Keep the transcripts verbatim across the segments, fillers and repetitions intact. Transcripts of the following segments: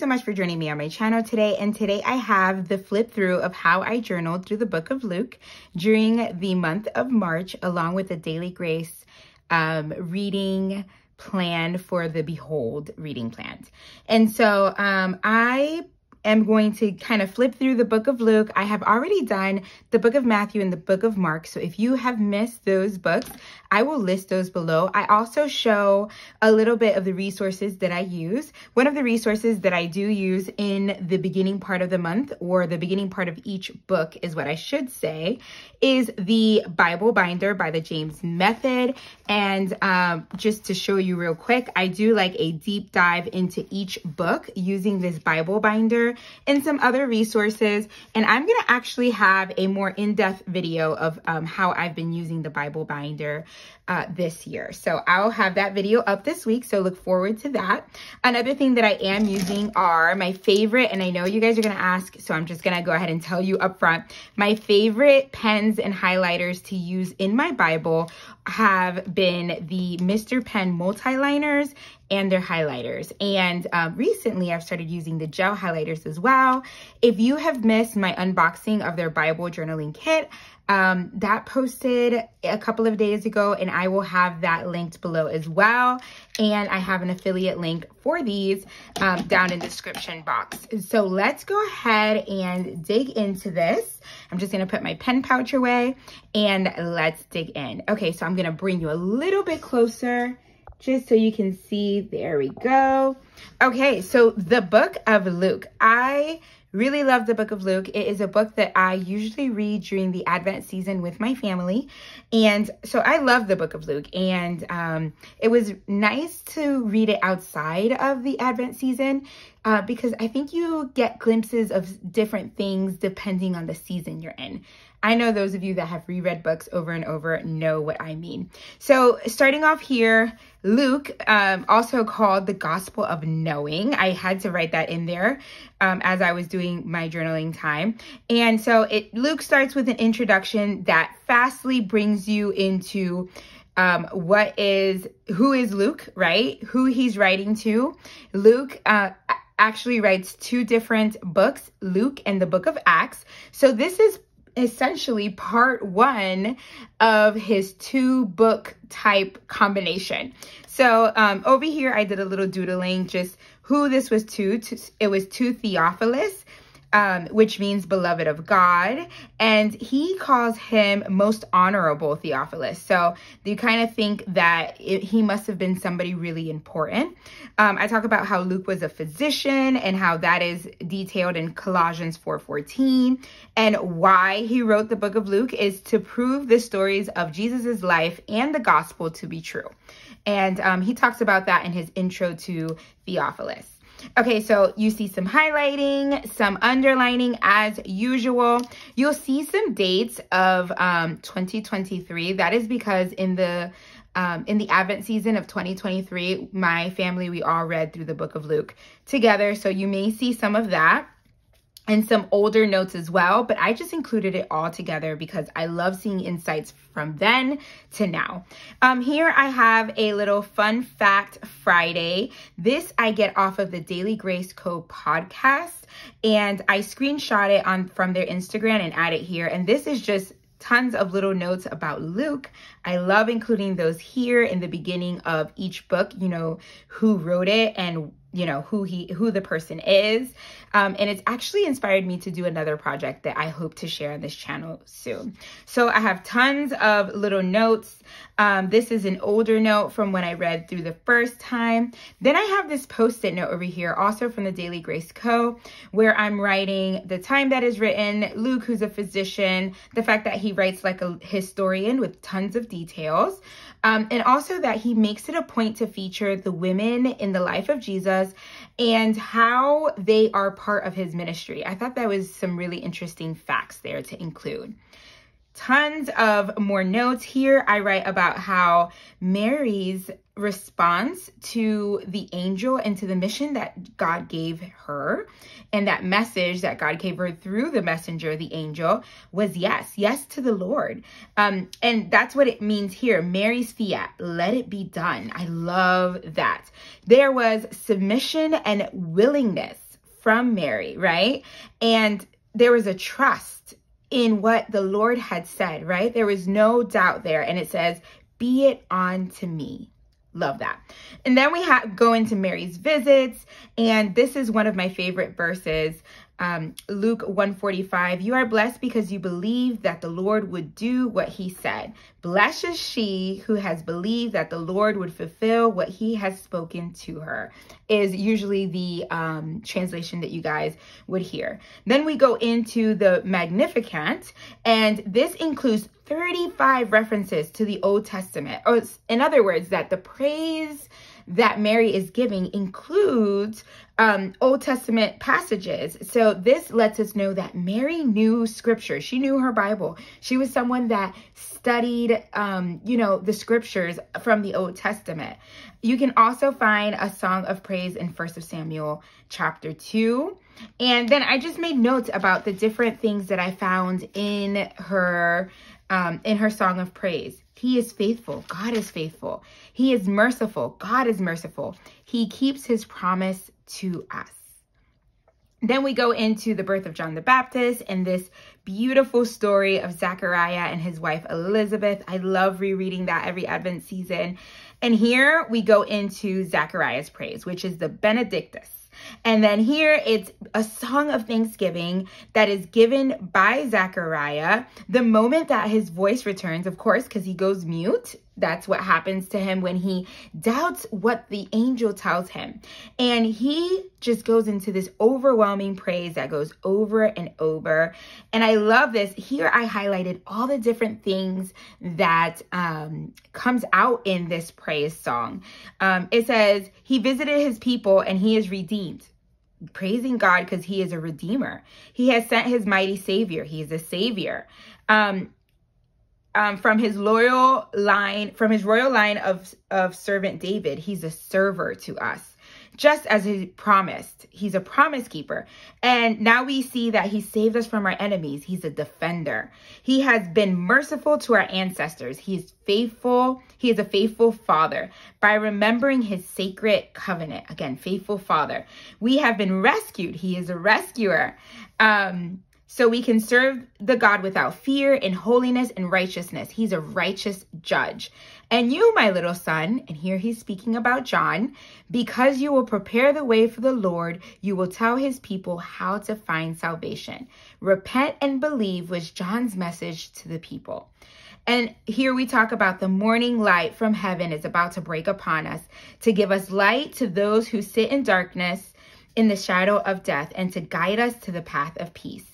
so much for joining me on my channel today. And today I have the flip through of how I journaled through the book of Luke during the month of March, along with the Daily Grace um, reading plan for the Behold reading plan. And so um, I am going to kind of flip through the book of Luke. I have already done the book of Matthew and the book of Mark. So if you have missed those books, I will list those below. I also show a little bit of the resources that I use. One of the resources that I do use in the beginning part of the month, or the beginning part of each book is what I should say, is the Bible Binder by the James Method. And um, just to show you real quick, I do like a deep dive into each book using this Bible Binder and some other resources. And I'm going to actually have a more in-depth video of um, how I've been using the Bible Binder Uh, this year. So I'll have that video up this week. So look forward to that. Another thing that I am using are my favorite, and I know you guys are going to ask, so I'm just going to go ahead and tell you up front, my favorite pens and highlighters to use in my Bible have been the Mister Pen multiliners and their highlighters. And um, recently I've started using the gel highlighters as well. If you have missed my unboxing of their Bible journaling kit, Um, that posted a couple of days ago, and I will have that linked below as well. And I have an affiliate link for these um, down in the description box. So let's go ahead and dig into this. I'm just going to put my pen pouch away and let's dig in. Okay, so I'm going to bring you a little bit closer just so you can see. There we go. Okay, so the book of Luke. I really love the book of Luke. It is a book that I usually read during the Advent season with my family. And so I love the book of Luke. And um, it was nice to read it outside of the Advent season uh, because I think you get glimpses of different things depending on the season you're in. I know those of you that have reread books over and over know what I mean. So starting off here, Luke, um, also called the Gospel of Knowing. I had to write that in there um, as I was doing my journaling time. And so it Luke starts with an introduction that fastly brings you into um, what is, who is Luke, right? Who he's writing to. Luke uh, actually writes two different books, Luke and the book of Acts. So this is essentially part one of his two book type combination. So um, over here, I did a little doodling, just who this was to. to it was to Theophilus, um, which means beloved of God. And he calls him most honorable Theophilus. So you kind of think that it, he must have been somebody really important. Um, I talk about how Luke was a physician and how that is detailed in Colossians four fourteen. And why he wrote the book of Luke is to prove the stories of Jesus's life and the gospel to be true. And um, he talks about that in his intro to Theophilus. Okay, so you see some highlighting, some underlining as usual. You'll see some dates of um, twenty twenty-three. That is because in the um, in the Advent season of twenty twenty-three, my family, we all read through the book of Luke together. So you may see some of that and some older notes as well, but I just included it all together because I love seeing insights from then to now. Um, here I have a little fun fact Friday. This I get off of the Daily Grace Co podcast, and I screenshot it on from their Instagram and add it here. And this is just tons of little notes about Luke. I love including those here in the beginning of each book, you know, who wrote it and you know, who he, who the person is. Um, and it's actually inspired me to do another project that I hope to share on this channel soon. So I have tons of little notes. Um, this is an older note from when I read through the first time. Then I have this post-it note over here, also from the Daily Grace Co, where I'm writing the time that is written, Luke, who's a physician, the fact that he writes like a historian with tons of details. Um, and also that he makes it a point to feature the women in the life of Jesus and how they are part of his ministry. I thought that was some really interesting facts there to include. Tons of more notes here. I write about how Mary's response to the angel and to the mission that God gave her and that message that God gave her through the messenger, the angel, was yes, yes to the Lord. Um, and that's what it means here. Mary's fiat, let it be done. I love that. There was submission and willingness. from Mary, right? And there was a trust in what the Lord had said, right? There was no doubt there. And it says, be it unto me. Love that. And then we have go into Mary's visits. And this is one of my favorite verses. Um, Luke one forty-five, you are blessed because you believe that the Lord would do what he said. Blessed is she who has believed that the Lord would fulfill what he has spoken to her, is usually the um, translation that you guys would hear. Then we go into the Magnificat, and this includes thirty-five references to the Old Testament. Or in other words, that the praise that Mary is giving includes um, Old Testament passages. So this lets us know that Mary knew scripture. She knew her Bible. She was someone that studied, um, you know, the scriptures from the Old Testament. You can also find a song of praise in First of Samuel chapter two. And then I just made notes about the different things that I found in her Um, in her song of praise. He is faithful. God is faithful. He is merciful. God is merciful. He keeps his promise to us. Then we go into the birth of John the Baptist and this beautiful story of Zechariah and his wife Elizabeth. I love rereading that every Advent season. And here we go into Zechariah's praise, which is the Benedictus. And then here it's a song of thanksgiving that is given by Zechariah the moment that his voice returns, of course, because he goes mute. That's what happens to him when he doubts what the angel tells him. And he just goes into this overwhelming praise that goes over and over. And I love this. Here I highlighted all the different things that um, comes out in this praise song. Um, it says, he visited his people and he is redeemed. Praising God because he is a redeemer. He has sent his mighty savior. He is a savior. Um, Um, from his loyal line, from his royal line of, of servant David, he's a server to us, just as he promised. He's a promise keeper. And now we see that he saved us from our enemies. He's a defender. He has been merciful to our ancestors. He is faithful. He is a faithful father by remembering his sacred covenant. Again, faithful father. We have been rescued. He is a rescuer. Um, So we can serve the God without fear in holiness and righteousness. He's a righteous judge. And you, my little son, and here he's speaking about John, because you will prepare the way for the Lord, you will tell his people how to find salvation. Repent and believe was John's message to the people. And here we talk about the morning light from heaven is about to break upon us to give us light to those who sit in darkness in the shadow of death and to guide us to the path of peace.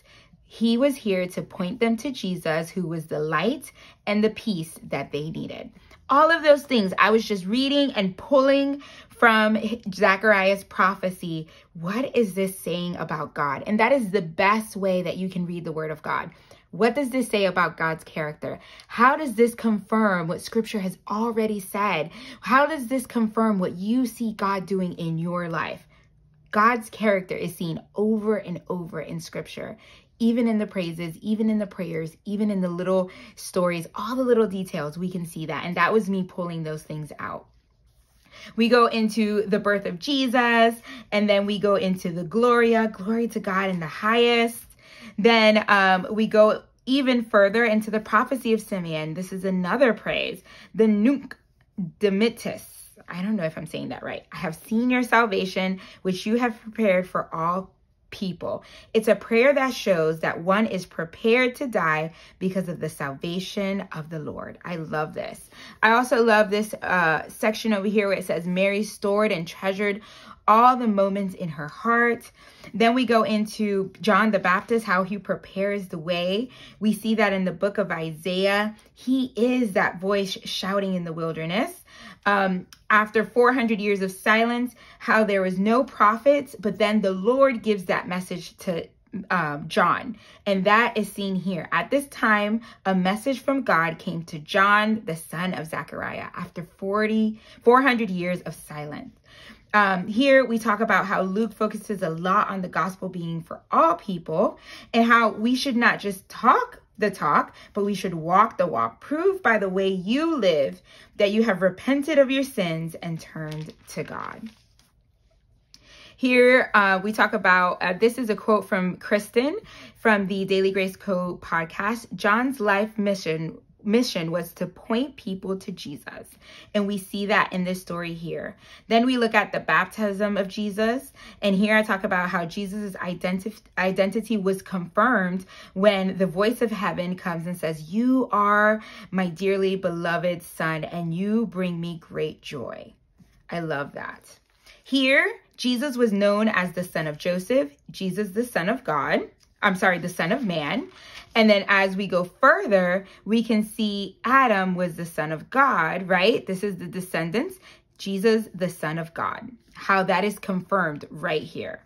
He was here to point them to Jesus, who was the light and the peace that they needed. All of those things, I was just reading and pulling from Zechariah's prophecy. What is this saying about God? And that is the best way that you can read the word of God. What does this say about God's character? How does this confirm what scripture has already said? How does this confirm what you see God doing in your life? God's character is seen over and over in scripture. Even in the praises, even in the prayers, even in the little stories, all the little details, we can see that. And that was me pulling those things out. We go into the birth of Jesus, and then we go into the Gloria, glory to God in the highest. Then um, we go even further into the prophecy of Simeon. This is another praise, the Nunc Dimittis. I don't know if I'm saying that right. I have seen your salvation, which you have prepared for all people. It's a prayer that shows that one is prepared to die because of the salvation of the Lord. I love this. I also love this uh, section over here where it says Mary stored and treasured all the moments in her heart. Then we go into John the Baptist, how he prepares the way. We see that in the book of Isaiah. He is that voice shouting in the wilderness. Um, after four hundred years of silence, how there was no prophets, but then the Lord gives that message to um, John. And that is seen here. At this time, a message from God came to John, the son of Zechariah, after four hundred years of silence. Um, here we talk about how Luke focuses a lot on the gospel being for all people and how we should not just talk the talk, but we should walk the walk. Prove by the way you live that you have repented of your sins and turned to God. Here uh, we talk about, uh, this is a quote from Kristen from the Daily Grace Co podcast. John's life mission mission was to point people to Jesus. And we see that in this story here. Then we look at the baptism of Jesus. And here I talk about how Jesus's identi- identity was confirmed when the voice of heaven comes and says, "You are my dearly beloved son, and you bring me great joy." I love that. Here, Jesus was known as the son of Joseph, Jesus, the son of God. I'm sorry, the son of man. And then as we go further, we can see Adam was the son of God, right? This is the descendants, Jesus, the son of God, how that is confirmed right here.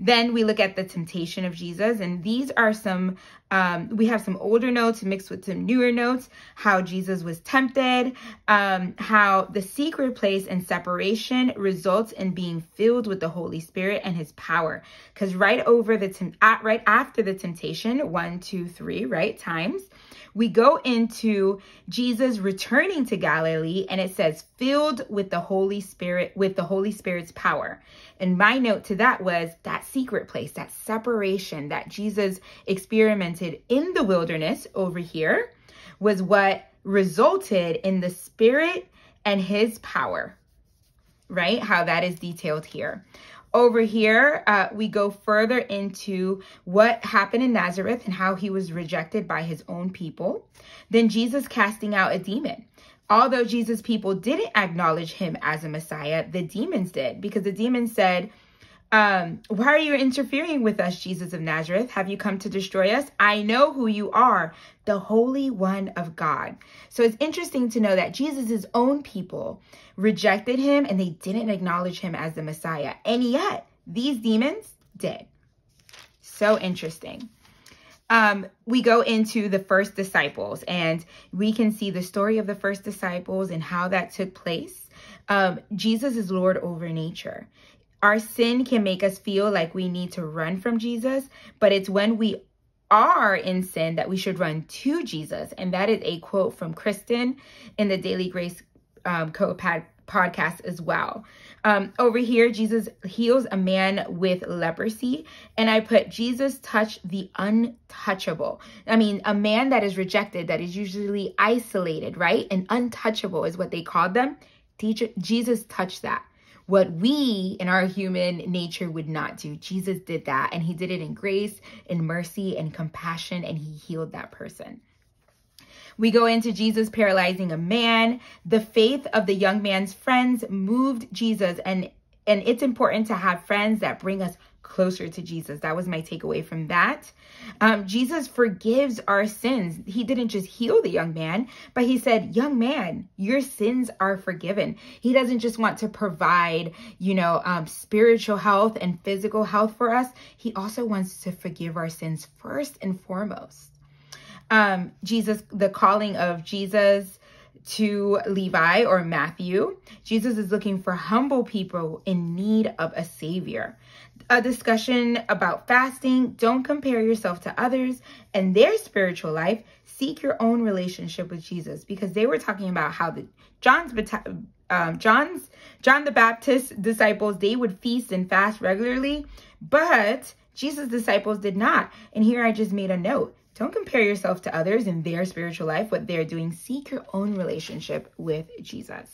Then we look at the temptation of Jesus. And these are some, um, we have some older notes mixed with some newer notes, how Jesus was tempted, um, how the secret place and separation results in being filled with the Holy Spirit and his power. Because right over the, tem- at, right after the temptation, one, two, three, right, times, we go into Jesus returning to Galilee, and it says, filled with the Holy Spirit, with the Holy Spirit's power. And my note to that was that secret place, that separation that Jesus experimented in the wilderness over here was what resulted in the Spirit and his power, right? How that is detailed here. Over here, uh, we go further into what happened in Nazareth and how he was rejected by his own people. Then Jesus casting out a demon. Although Jesus' people didn't acknowledge him as a Messiah, the demons did, because the demons said, um, "Why are you interfering with us, Jesus of Nazareth? Have you come to destroy us? I know who you are, the Holy One of God." So it's interesting to know that Jesus' own people rejected him and they didn't acknowledge him as the Messiah. And yet these demons did. So interesting. Um, we go into the first disciples, and we can see the story of the first disciples and how that took place. Um, Jesus is Lord over nature. Our sin can make us feel like we need to run from Jesus, but it's when we are in sin that we should run to Jesus. And that is a quote from Kristen in the Daily Grace um, Co-Pad podcast as well. Um, over here, Jesus heals a man with leprosy. And I put, Jesus touched the untouchable. I mean, a man that is rejected, that is usually isolated, right? And untouchable is what they called them. Jesus touched that. What we in our human nature would not do, Jesus did that. And he did it in grace, in mercy, and compassion, and he healed that person. We go into Jesus paralyzing a man. The faith of the young man's friends moved Jesus. And, and it's important to have friends that bring us closer to Jesus. That was my takeaway from that. Um, Jesus forgives our sins. He didn't just heal the young man, but he said, "Young man, your sins are forgiven." He doesn't just want to provide, you know, um, spiritual health and physical health for us. He also wants to forgive our sins first and foremost. Um, Jesus, the calling of Jesus to Levi or Matthew. Jesus is looking for humble people in need of a savior. A discussion about fasting. Don't compare yourself to others and their spiritual life. Seek your own relationship with Jesus, because they were talking about how the John's um, John's John the Baptist disciples, they would feast and fast regularly, but Jesus' disciples did not. And here I just made a note. Don't compare yourself to others in their spiritual life, what they're doing. Seek your own relationship with Jesus.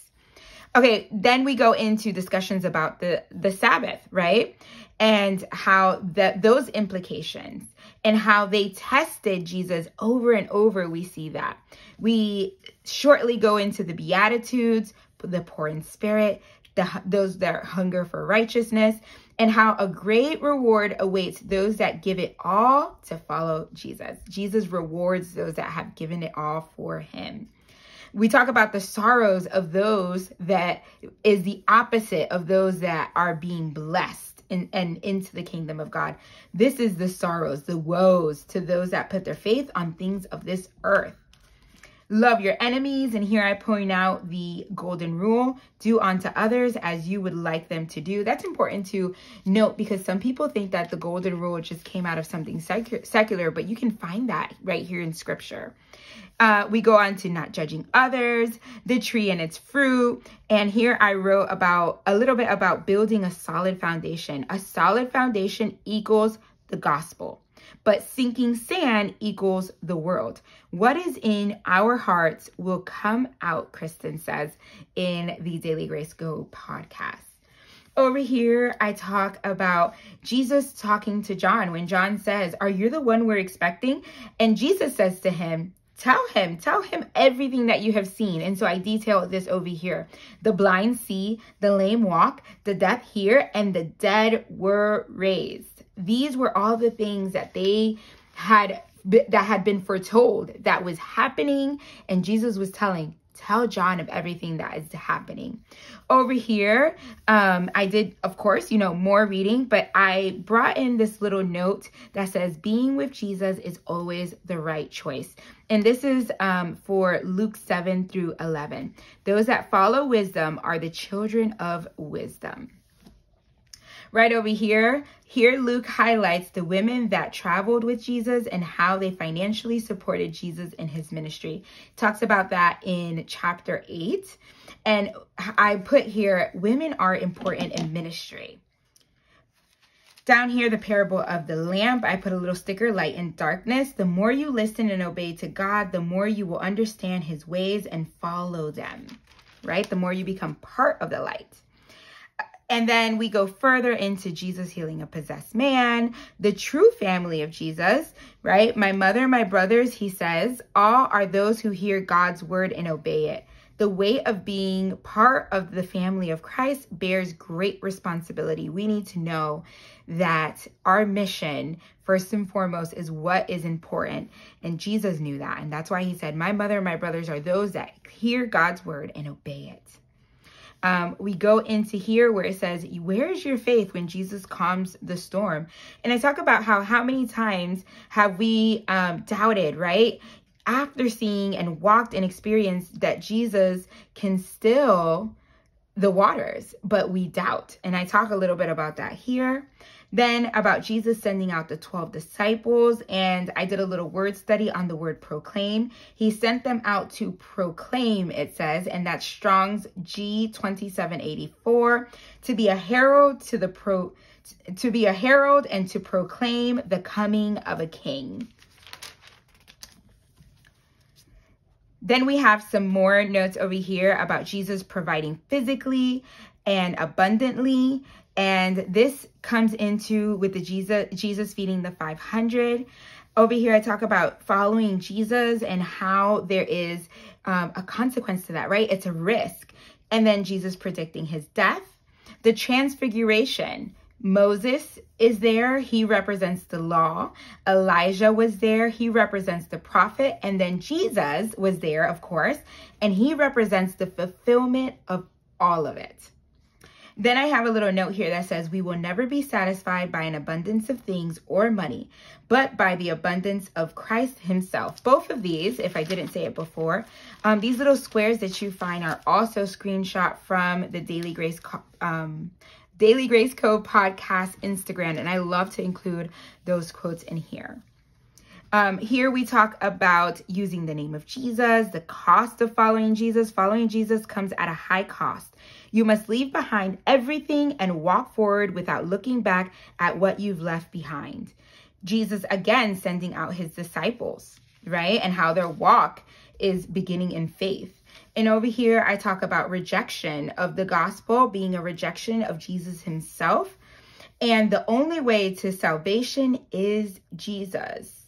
Okay, then we go into discussions about the, the Sabbath, right? And how that those implications and how they tested Jesus over and over. We see that. We shortly go into the Beatitudes, the poor in spirit, the, those that hunger for righteousness, and how a great reward awaits those that give it all to follow Jesus. Jesus rewards those that have given it all for him. We talk about the sorrows of those that is the opposite of those that are being blessed and, and into the kingdom of God. This is the sorrows, the woes to those that put their faith on things of this earth. Love your enemies. And here I point out the golden rule, do unto others as you would like them to do. That's important to note because some people think that the golden rule just came out of something secular, but you can find that right here in scripture. Uh, we go on to not judging others, the tree and its fruit. And here I wrote about a little bit about building a solid foundation. A solid foundation equals the gospel. But sinking sand equals the world. What is in our hearts will come out, Kristen says, in the Daily Grace Go podcast. Over here, I talk about Jesus talking to John when John says, are you the one we're expecting? And Jesus says to him, tell him, tell him everything that you have seen. And so I detail this over here. The blind see, the lame walk, the deaf hear, and the dead were raised. These were all the things that they had, that had been foretold that was happening. And Jesus was telling, tell John of everything that is happening. Over here, um, I did, of course, you know, more reading, but I brought in this little note that says, being with Jesus is always the right choice. And this is um, for Luke seven through eleven. Those that follow wisdom are the children of wisdom. Right over here, here Luke highlights the women that traveled with Jesus and how they financially supported Jesus in his ministry. Talks about that in chapter eight. And I put here, women are important in ministry. Down here, the parable of the lamp, I put a little sticker, light and darkness. The more you listen and obey to God, the more you will understand his ways and follow them, right? The more you become part of the light. And then we go further into Jesus healing a possessed man, the true family of Jesus, right? My mother, my brothers, he says, all are those who hear God's word and obey it. The weight of being part of the family of Christ bears great responsibility. We need to know that our mission, first and foremost, is what is important. And Jesus knew that. And that's why he said, my mother and my brothers are those that hear God's word and obey it. Um, we go into here where it says, where is your faith when Jesus calms the storm? And I talk about how, how many times have we um, doubted, right? After seeing and walked and experienced that Jesus can still the waters, but we doubt. And I talk a little bit about that here. Then about Jesus sending out the twelve disciples. And I did a little word study on the word proclaim. He sent them out to proclaim, it says, and that's Strong's G twenty-seven eighty-four, to be a herald to the pro, to be a herald and to proclaim the coming of a king. Then we have some more notes over here about Jesus providing physically and abundantly. And this comes into with the Jesus, Jesus feeding the five hundred. Over here, I talk about following Jesus and how there is um, a consequence to that, right? It's a risk. And then Jesus predicting his death. The transfiguration. Moses is there. He represents the law. Elijah was there. He represents the prophet. And then Jesus was there, of course, and he represents the fulfillment of all of it. Then I have a little note here that says, we will never be satisfied by an abundance of things or money, but by the abundance of Christ himself. Both of these, if I didn't say it before, um, these little squares that you find are also screenshot from the Daily Grace um, Daily Grace Co podcast Instagram. And I love to include those quotes in here. Um, here we talk about using the name of Jesus, the cost of following Jesus. Following Jesus comes at a high cost. You must leave behind everything and walk forward without looking back at what you've left behind. Jesus, again, sending out his disciples, right? And how their walk is beginning in faith. And over here, I talk about rejection of the gospel being a rejection of Jesus himself. And the only way to salvation is Jesus.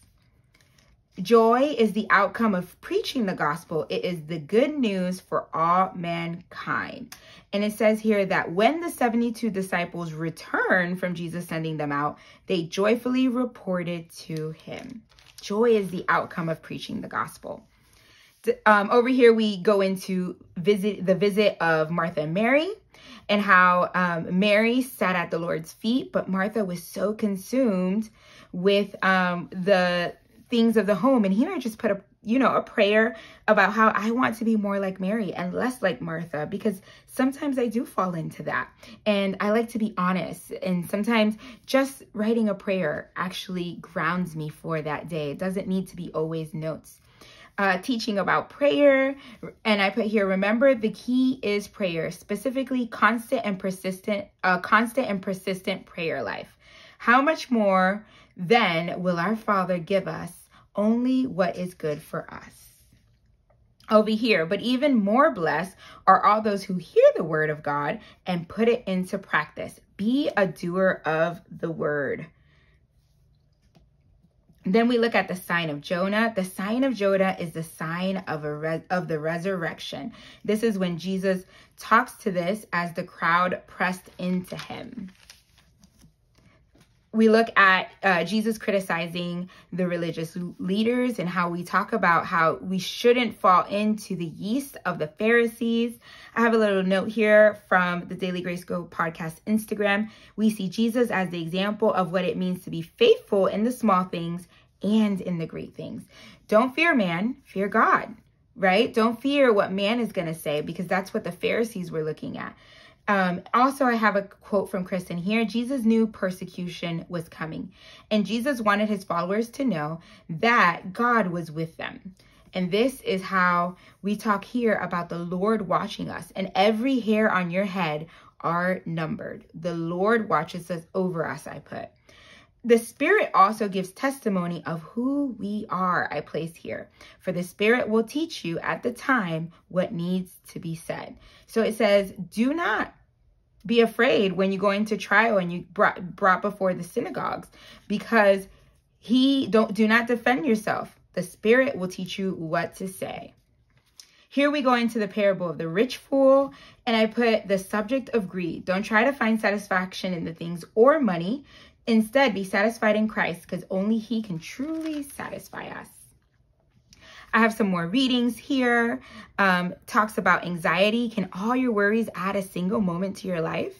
Joy is the outcome of preaching the gospel. It is the good news for all mankind. And it says here that when the seventy-two disciples return from Jesus sending them out, they joyfully reported to him. Joy is the outcome of preaching the gospel. Um, over here, we go into visit the visit of Martha and Mary and how um, Mary sat at the Lord's feet, but Martha was so consumed with um, the things of the home. And here I just put a you know, a prayer about how I want to be more like Mary and less like Martha, because sometimes I do fall into that. And I like to be honest. And sometimes just writing a prayer actually grounds me for that day. It doesn't need to be always notes. Uh, teaching about prayer, and I put here, remember the key is prayer, specifically constant and persistent, uh, constant and persistent prayer life. How much more then will our Father give us only what is good for us? Over here, but even more blessed are all those who hear the word of God and put it into practice. Be a doer of the word. Then we look at the sign of Jonah. The sign of Jonah is the sign of a res of the resurrection. This is when Jesus talks to this as the crowd pressed into him. We look at uh, Jesus criticizing the religious leaders and how we talk about how we shouldn't fall into the yeast of the Pharisees. I have a little note here from the Daily Grace Co podcast Instagram. We see Jesus as the example of what it means to be faithful in the small things and in the great things. Don't fear man, fear God, right? Don't fear what man is going to say, because that's what the Pharisees were looking at. Um, also, I have a quote from Kristen here. Jesus knew persecution was coming, and Jesus wanted his followers to know that God was with them. And this is how we talk here about the Lord watching us, and every hair on your head are numbered. The Lord watches us over us, I put. The Spirit also gives testimony of who we are, I place here. For the Spirit will teach you at the time what needs to be said. So it says, do not be afraid when you go into trial and you brought, brought before the synagogues, because he don't do not defend yourself. The Spirit will teach you what to say. Here we go into the parable of the rich fool, and I put the subject of greed. Don't try to find satisfaction in the things or money. Instead, be satisfied in Christ, because only he can truly satisfy us. I have some more readings here. Um, talks about anxiety. Can all your worries add a single moment to your life?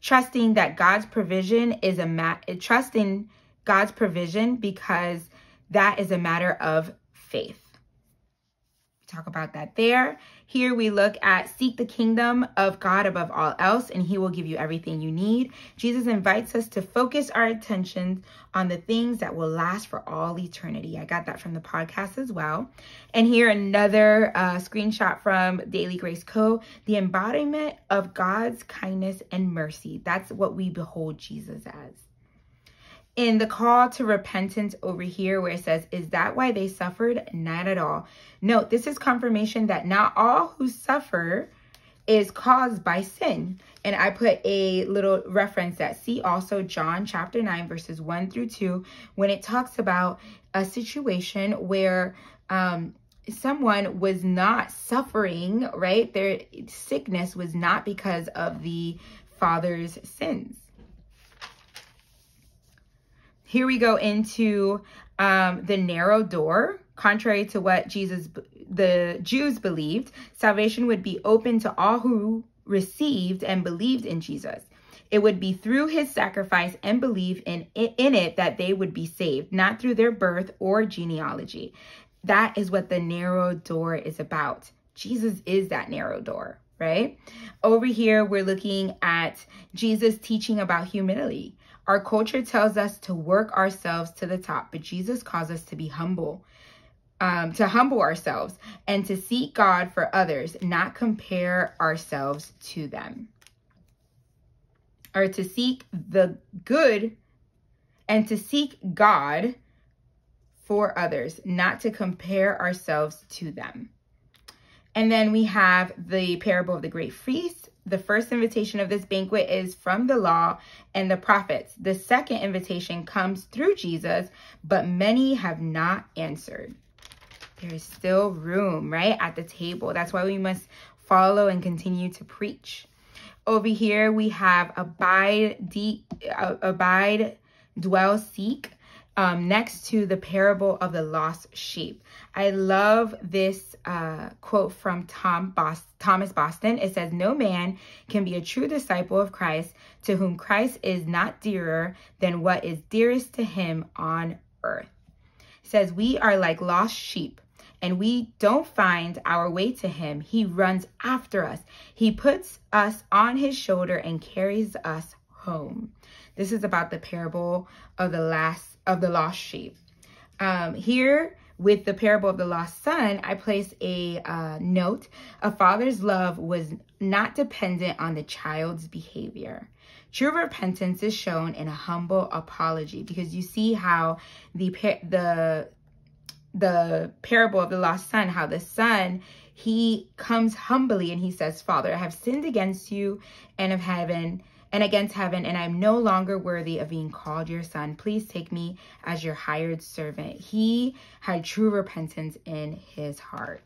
Trusting that God's provision is a ma- trusting God's provision, because that is a matter of faith. Talk about that there. Here we look at seek the kingdom of God above all else, and he will give you everything you need. Jesus invites us to focus our attention on the things that will last for all eternity. I got that from the podcast as well. And here another uh, screenshot from Daily Grace Co. The embodiment of God's kindness and mercy. That's what we behold Jesus as. In the call to repentance over here where it says, is that why they suffered? Not at all. Note, this is confirmation that not all who suffer is caused by sin. And I put a little reference that see also John chapter nine, verses one through two, when it talks about a situation where um, someone was not suffering, right? Their sickness was not because of the father's sins. Here we go into um, the narrow door. Contrary to what Jesus, the Jews believed, salvation would be open to all who received and believed in Jesus. It would be through his sacrifice and belief in, in it that they would be saved, not through their birth or genealogy. That is what the narrow door is about. Jesus is that narrow door, right? Over here, we're looking at Jesus teaching about humility. Our culture tells us to work ourselves to the top, but Jesus calls us to be humble, um, to humble ourselves and to seek God for others, not compare ourselves to them. Or to seek the good and to seek God for others, not to compare ourselves to them. And then we have the parable of the great feast. The first invitation of this banquet is from the law and the prophets. The second invitation comes through Jesus, but many have not answered. There is still room, right, at the table. That's why we must follow and continue to preach. Over here, we have abide, de, uh, abide, dwell, seek, um, next to the parable of the lost sheep. I love this uh, quote from Tom Boston. Thomas Boston. It says, no man can be a true disciple of Christ to whom Christ is not dearer than what is dearest to him on earth. It says, we are like lost sheep, and we don't find our way to him, he runs after us. He puts us on his shoulder and carries us home. This is about the parable of the last of the lost sheep. Um, here with the parable of the lost son, I placed a uh, note. A father's love was not dependent on the child's behavior. True repentance is shown in a humble apology, because you see how the the the parable of the lost son, how the son, he comes humbly and he says, Father, I have sinned against you and of heaven and against heaven, and I'm no longer worthy of being called your son. Please take me as your hired servant. He had true repentance in his heart.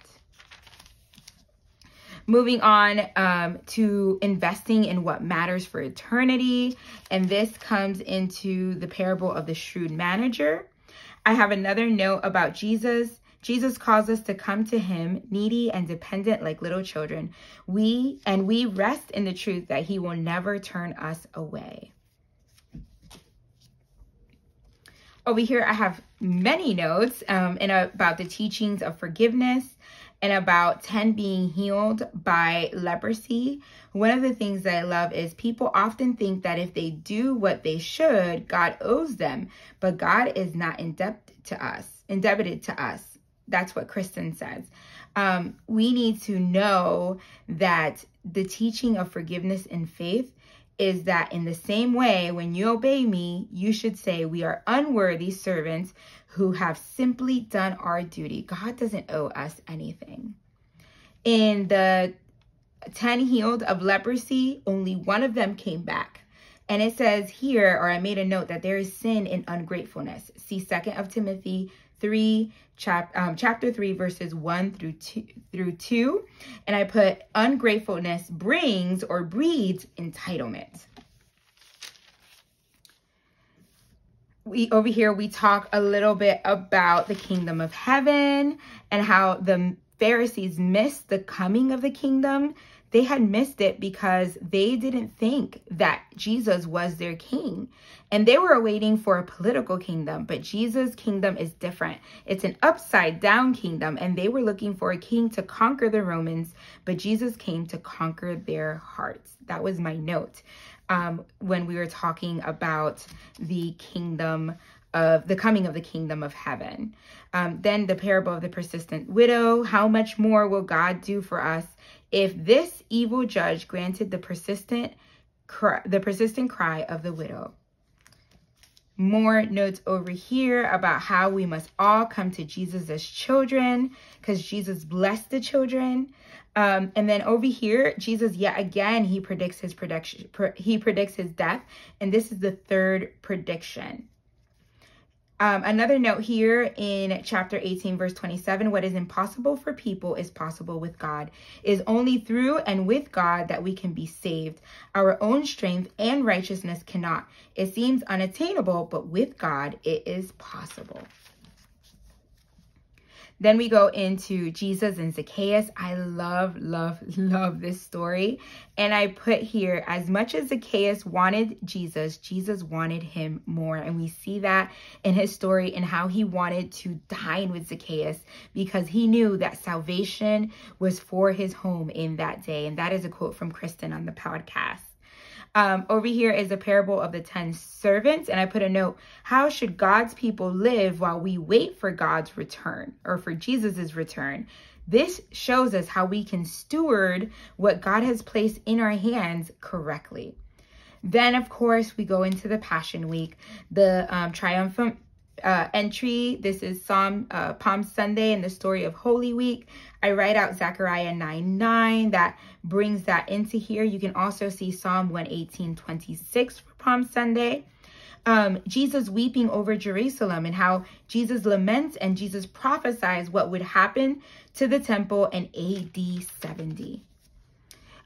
Moving on um, to investing in what matters for eternity. And this comes into the parable of the shrewd manager. I have another note about Jesus. Jesus calls us to come to him, needy and dependent like little children. We and we rest in the truth that he will never turn us away. Over here, I have many notes um, in a, about the teachings of forgiveness and about ten being healed by leprosy. One of the things that I love is people often think that if they do what they should, God owes them, but God is not indebted to us, indebted to us. That's what Kristen says. Um, we need to know that the teaching of forgiveness and faith is that in the same way, when you obey me, you should say we are unworthy servants who have simply done our duty. God doesn't owe us anything. In the ten healed of leprosy, only one of them came back. And it says here, or I made a note, that there is sin in ungratefulness. See Second of Timothy three, chap, um, chapter three, verses one through two, through two. And I put ungratefulness brings or breeds entitlement. We over here, we talk a little bit about the kingdom of heaven and how the Pharisees missed the coming of the kingdom. They had missed it because they didn't think that Jesus was their king. And they were waiting for a political kingdom, but Jesus' kingdom is different. It's an upside down kingdom, and they were looking for a king to conquer the Romans, but Jesus came to conquer their hearts. That was my note um, when we were talking about the kingdom of the coming of the kingdom of heaven. Um, then the parable of the persistent widow. How much more will God do for us if this evil judge granted the persistent cry, the persistent cry of the widow? More notes over here about how we must all come to Jesus as children, because Jesus blessed the children. Um, and then over here, Jesus, yet again, he predicts his prediction. Pre, he predicts his death, and this is the third prediction. Um, another note here in chapter eighteen, verse twenty-seven, what is impossible for people is possible with God. It is only through and with God that we can be saved. Our own strength and righteousness cannot. It seems unattainable, but with God, it is possible. Then we go into Jesus and Zacchaeus. I love, love, love this story. And I put here, as much as Zacchaeus wanted Jesus, Jesus wanted him more. And we see that in his story and how he wanted to dine with Zacchaeus because he knew that salvation was for his home in that day. And that is a quote from Kristen on the podcast. Um, over here is a parable of the ten servants, and I put a note, how should God's people live while we wait for God's return or for Jesus's return? This shows us how we can steward what God has placed in our hands correctly. Then, of course, we go into the Passion Week, the um, triumphant uh, entry. This is Psalm, uh, Palm Sunday and the story of Holy Week. I write out Zechariah nine nine, that brings that into here. You can also see Psalm one eighteen twenty-six for Palm Sunday. Um, Jesus weeping over Jerusalem and how Jesus laments and Jesus prophesies what would happen to the temple in A D seventy.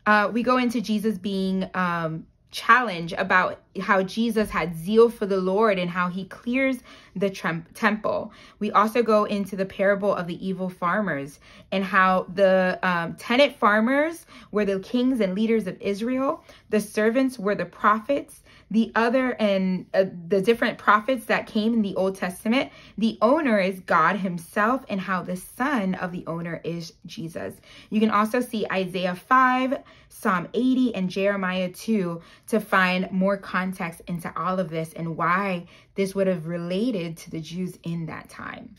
Uh, we go into Jesus being um, challenged about how Jesus had zeal for the Lord and how he clears the temple. We also go into the parable of the evil farmers and how the um, tenant farmers were the kings and leaders of Israel. The servants were the prophets. The other and uh, the different prophets that came in the Old Testament, the owner is God himself, and how the son of the owner is Jesus. You can also see Isaiah five, Psalm eighty, and Jeremiah two to find more context into all of this and why this would have related to the Jews in that time.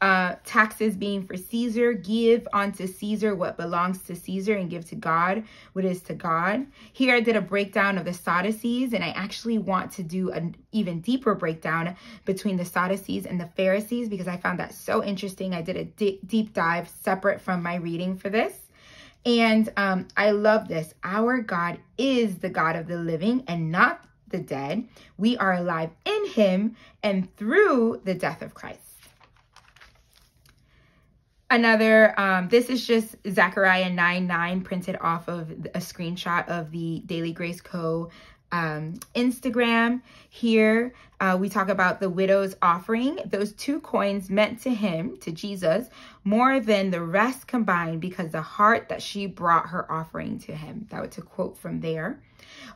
Uh, taxes being for Caesar, give unto Caesar what belongs to Caesar and give to God what is to God. Here I did a breakdown of the Sadducees, and I actually want to do an even deeper breakdown between the Sadducees and the Pharisees because I found that so interesting. I did a d deep dive separate from my reading for this. And um, I love this. Our God is the God of the living and not the dead. We are alive in him and through the death of Christ. Another, um, this is just Zechariah nine nine printed off of a screenshot of the Daily Grace Co um, Instagram. Here uh, we talk about the widow's offering. Those two coins meant to him, to Jesus, more than the rest combined because the heart that she brought her offering to him. That was a quote from there.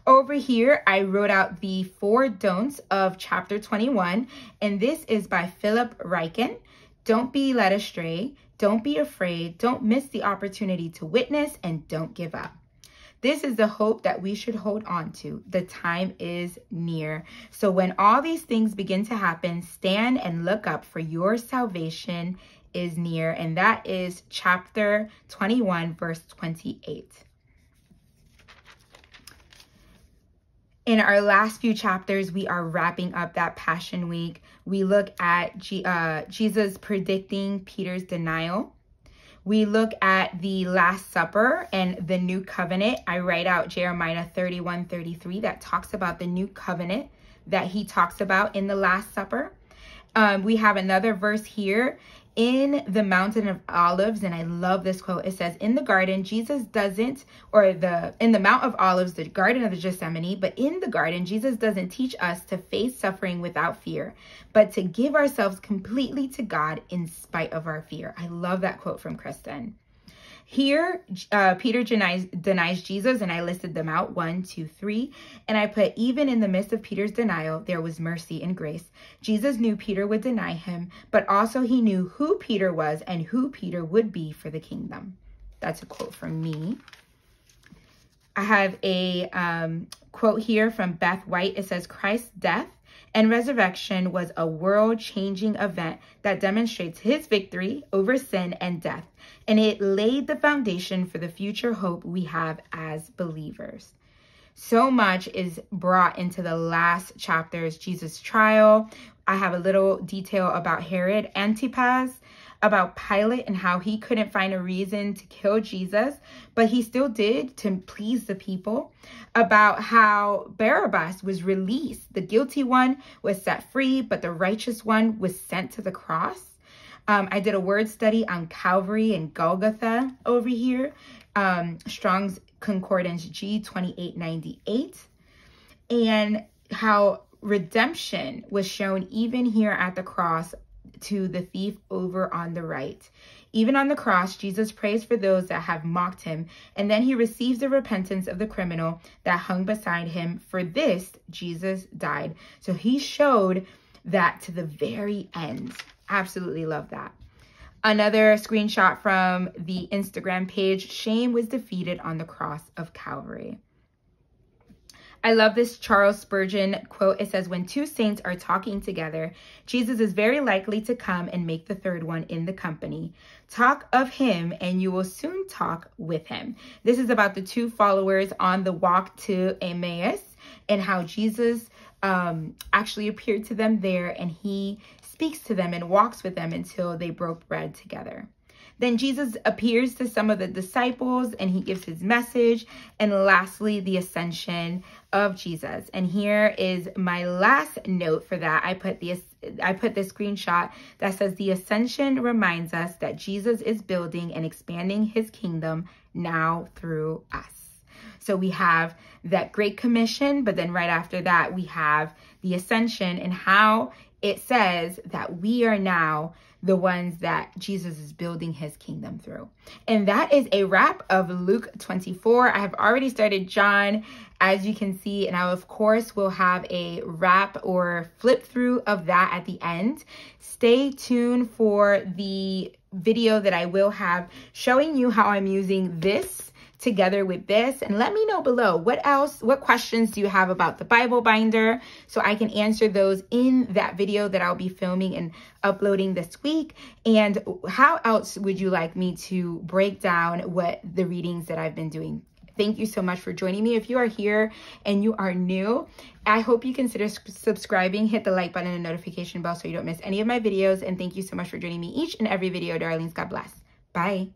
Over here, I wrote out the four don'ts of chapter twenty-one, and this is by Philip Ryken. Don't be led astray, don't be afraid, don't miss the opportunity to witness, and don't give up. This is the hope that we should hold on to. The time is near. So when all these things begin to happen, stand and look up, for your salvation is near. And that is chapter twenty-one, verse twenty-eight. In our last few chapters, we are wrapping up that Passion Week. We look at G uh, Jesus predicting Peter's denial. We look at the Last Supper and the New Covenant. I write out Jeremiah thirty-one thirty-three that talks about the New Covenant that he talks about in the Last Supper. Um, we have another verse here in the Mountain of Olives, and I love this quote. It says, in the garden, Jesus doesn't, or the in the Mount of Olives, the Garden of the Gethsemane, but in the garden, Jesus doesn't teach us to face suffering without fear, but to give ourselves completely to God in spite of our fear. I love that quote from Kristen. Here, uh, Peter denies, denies Jesus, and I listed them out, one, two, three, and I put, even in the midst of Peter's denial, there was mercy and grace. Jesus knew Peter would deny him, but also he knew who Peter was and who Peter would be for the kingdom. That's a quote from me. I have a um, quote here from Beth White. It says, Christ's death and resurrection was a world-changing event that demonstrates his victory over sin and death, and it laid the foundation for the future hope we have as believers. So much is brought into the last chapters, Jesus' trial. I have a little detail about Herod Antipas, about Pilate and how he couldn't find a reason to kill Jesus, but he still did to please the people, about how Barabbas was released. The guilty one was set free, but the righteous one was sent to the cross. Um, I did a word study on Calvary and Golgotha over here, um, Strong's Concordance G twenty-eight ninety-eight, and how redemption was shown even here at the cross to the thief over on the right. Even on the cross, Jesus prays for those that have mocked him, and then he receives the repentance of the criminal that hung beside him. For this, Jesus died. So he showed that to the very end. Absolutely love that. Another screenshot from the Instagram page, shame was defeated on the cross of Calvary. I love this Charles Spurgeon quote. It says, when two saints are talking together, Jesus is very likely to come and make the third one in the company. Talk of him and you will soon talk with him. This is about the two followers on the walk to Emmaus and how Jesus um, actually appeared to them there, and he speaks to them and walks with them until they broke bread together. Then Jesus appears to some of the disciples and he gives his message. And lastly, the ascension of Jesus. And here is my last note for that. I put the I put the screenshot that says the ascension reminds us that Jesus is building and expanding his kingdom now through us. So we have that Great Commission, but then right after that, we have the ascension and how it says that we are now the ones that Jesus is building his kingdom through. And that is a wrap of Luke twenty-four. I have already started John, as you can see, and I, of course, will have a wrap or flip through of that at the end. Stay tuned for the video that I will have showing you how I'm using this together with this, and let me know below what else, what questions do you have about the Bible binder, so I can answer those in that video that I'll be filming and uploading this week. And how else would you like me to break down what the readings that I've been doing? Thank you so much for joining me. If you are here and you are new, I hope you consider subscribing, hit the like button and notification bell so you don't miss any of my videos. And thank you so much for joining me each and every video, darlings. God bless. Bye.